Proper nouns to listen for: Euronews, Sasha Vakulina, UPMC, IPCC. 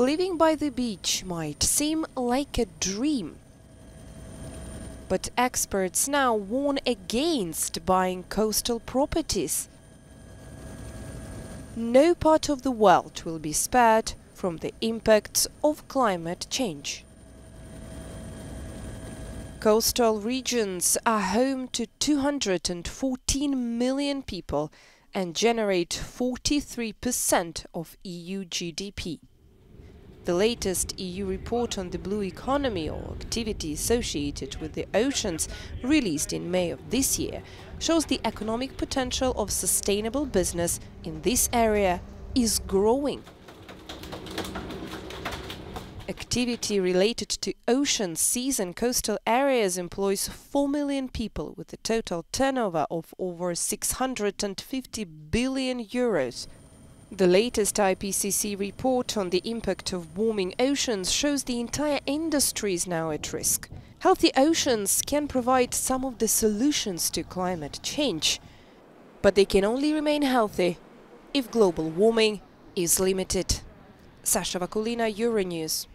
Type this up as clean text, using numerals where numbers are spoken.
Living by the beach might seem like a dream. But experts now warn against buying coastal properties. No part of the world will be spared from the impacts of climate change. Coastal regions are home to 214 million people and generate 43% of EU GDP. The latest EU report on the blue economy, or activity associated with the oceans, released in May of this year, shows the economic potential of sustainable business in this area is growing. Activity related to oceans, seas and coastal areas employs 4 million people with a total turnover of over 650 billion euros. The latest IPCC report on the impact of warming oceans shows the entire industry is now at risk. Healthy oceans can provide some of the solutions to climate change, but they can only remain healthy if global warming is limited. Sasha Vakulina, Euronews.